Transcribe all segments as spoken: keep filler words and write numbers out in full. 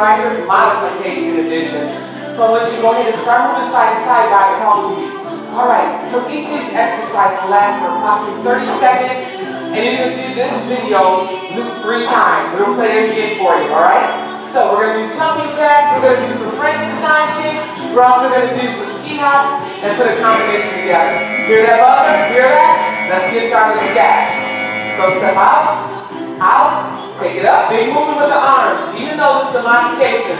Minor Modification Edition. So once you go ahead and start moving side to side, God talks to you. Alright, so each of these exercises lasts for approximately thirty seconds, and you're going to do this video loop three times. We're going to play it again for you, alright? So we're going to do jumping jacks, we're going to do some Frankenstein kicks, we're also going to do some T-hops, and put a combination together. Hear that, brother? Hear that? Let's get started with jacks. So step out, out, take it up, big movement with the arms. Even though this is a modification,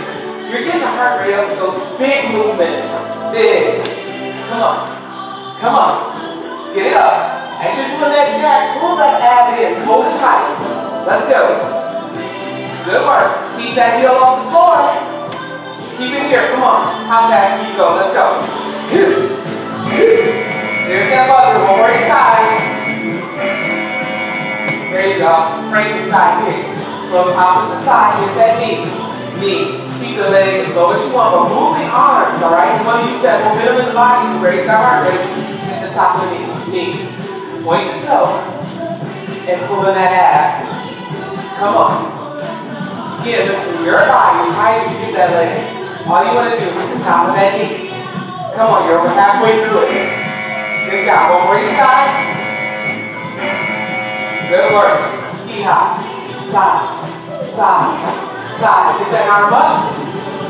you're getting the heart rate up, so big movements, big. Come on. Come on, get it up. As you're doing that jack, pull that ab in, hold it tight. Let's go. Good work. Keep that heel off the floor. Keep it here, come on. How fast can you go? Let's go. There's that buzzer, one more side. There you go, Frankenstein kick. From the opposite side, get that knee. Knee, keep the leg as low as you want, but move the arms, all right? You want to use that momentum in the body to raise that heart rate. Top of the knee, point the toe, and pulling that ab. Come on. Again, this is your body, how you do that leg. All you want to do is hit the top of that knee. Come on, you're over halfway through it. Good job. One more side. Good work. Ski hop. Side, side, side. Get that arm up.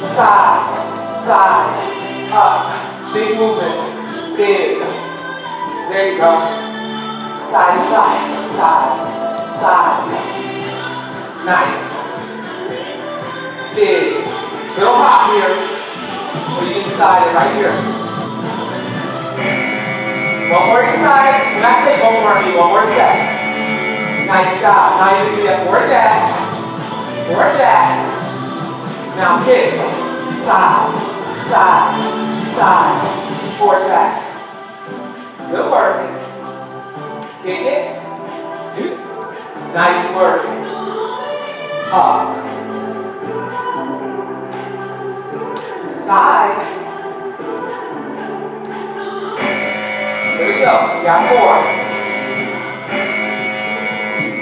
Side, side, up. Big movement. Big. There you go. Side, side, side, side. Nice. Big. Little hop here. Or you can slide it right here. One more side. When I say one more, I mean one more set. Nice job. Now you can do that more jacks. More jacks. Now kick. Side, side, side. Four jacks. Good work. Kick it. Nice work. Up. Side. There we go. You got four.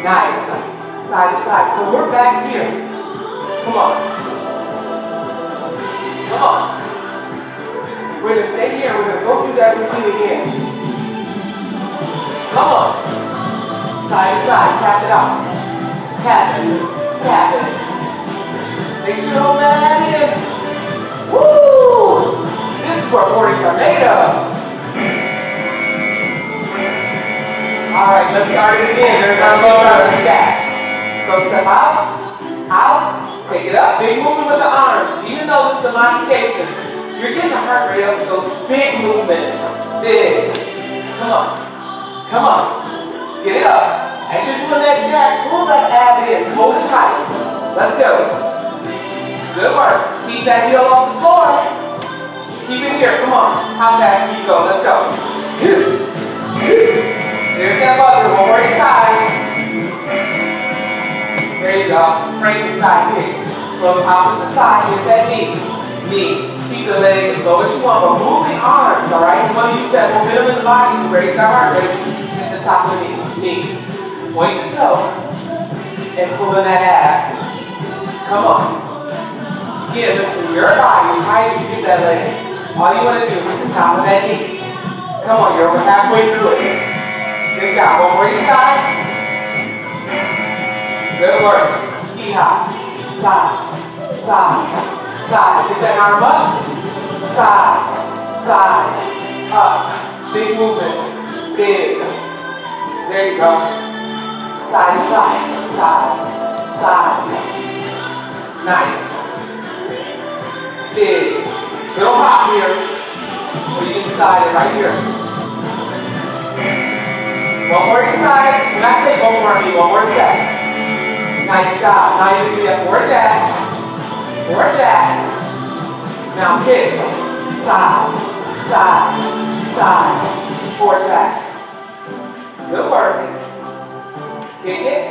Nice. Side to side. So we're back here. Come on. Come on. We're going to stay here. We're going to go through that routine again. Come on. Side to side. Tap it out. Tap it. Tap it. Make sure you hold that at it. Woo! This is what mornings are made of. Alright, let's start it again. There's our low out of the jack. So step out. Out. Take it up. Big movement with the arms. Even though this is a modification, you're getting the heart rate up with those big movements. Big. Come on. Come on, get it up. As you're doing that jack, pull that ab in, hold it tight. Let's go. Good work. Keep that heel off the floor. Keep it here, come on. How fast can you go? Let's go. There's that buzzer, one more side. There you go, Frankenstein kick. From the opposite side, hit that knee. Knee. Keep the leg as low as you want, but move the arms, all right? You want to use that momentum in the body to raise that heart rate at the top of the knee. Point the toe and pulling that ab. Come on. Again, this is your body. How you can do that leg. All you want to do is hit the top of that knee. Come on, you're over halfway through it. Good job. One more side. Good work. Ski hop. Side. Side. Side, get that arm up, side, side, up, big movement, big, there you go, side, side, side, side, nice, big, little hop here, or you can slide it right here, one more side, when I say one more, I mean one more set, nice job, now you can do that four jacks. Four jacks. Now kick. Side, side, side. Four jacks. Good work. Kick it.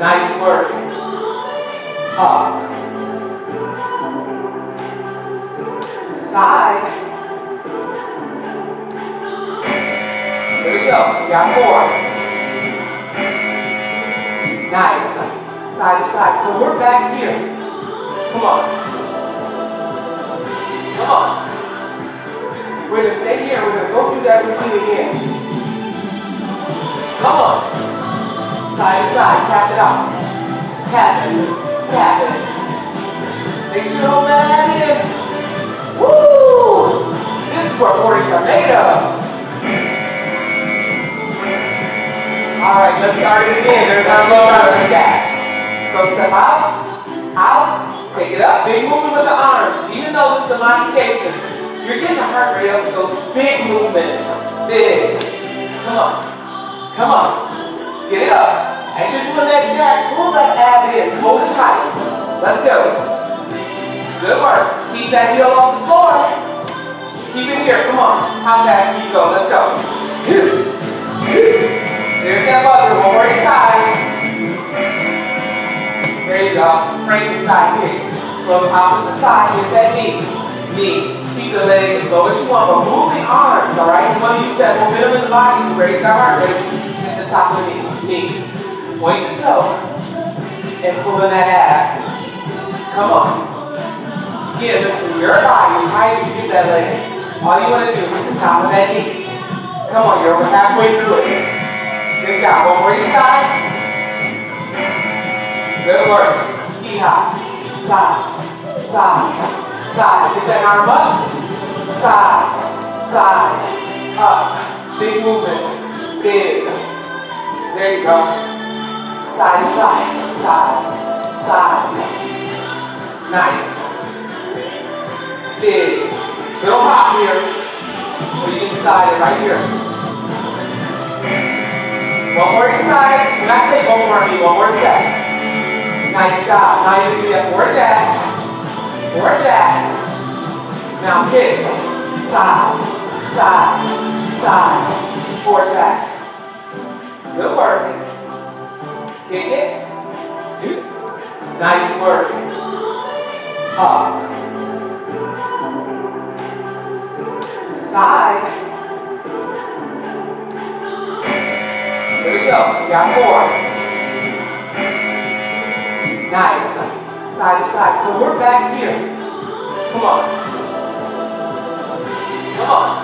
Nice work. Up. Side. There we go. You got four. Nice. Side to side. So we're back here. Come on. Come on. We're going to stay here. We're going to go through that routine again. Come on. Side to side. Tap it out. Tap it. Tap it. Make sure you don't let that in. Woo! This is what mornings are made of. Alright, let's start it again. There's our low out of the jack. So step out. Out. Take it up. Big movement with the arms. Even though it's the modification, you're getting the heart rate up with those big movements. Big. Come on. Come on. Get it up. As you're doing that jack, pull that ab in. Hold it tight. Let's go. Good work. Keep that heel off the floor. Keep it here. Come on. How fast can you go? Let's go. There's that buzzer. One more side. There you go. Frankenstein kick. From the opposite side, hit that knee. Knee. Keep the leg as low as you want, but move the arms, alright? You want to use that momentum in the body to raise our heart rate at the top of the knee. Knee. Point the toe. And pull in that ab. Come on. Again, this is your body. How you get that leg? All you want to do is hit the top of that knee. Come on, you're over halfway through it. Good job. One more side. Good work. Ski hop. Side. Side. Side. Get that arm up. Side. Side. Up. Big movement. Big. There you go. Side to side. Side. Side. Nice. Big. Little hop here. Or you can slide it right here. One more side. When I say one more, I mean one more set. Nice job. Now you can do that four jacks. Four jacks. Now kick. Side. Side. Side. Four jacks. Good work. Kick it. Nice work. Up. Side. Here we go. We got four. Nice. Side to side. So we're back here. Come on. Come on.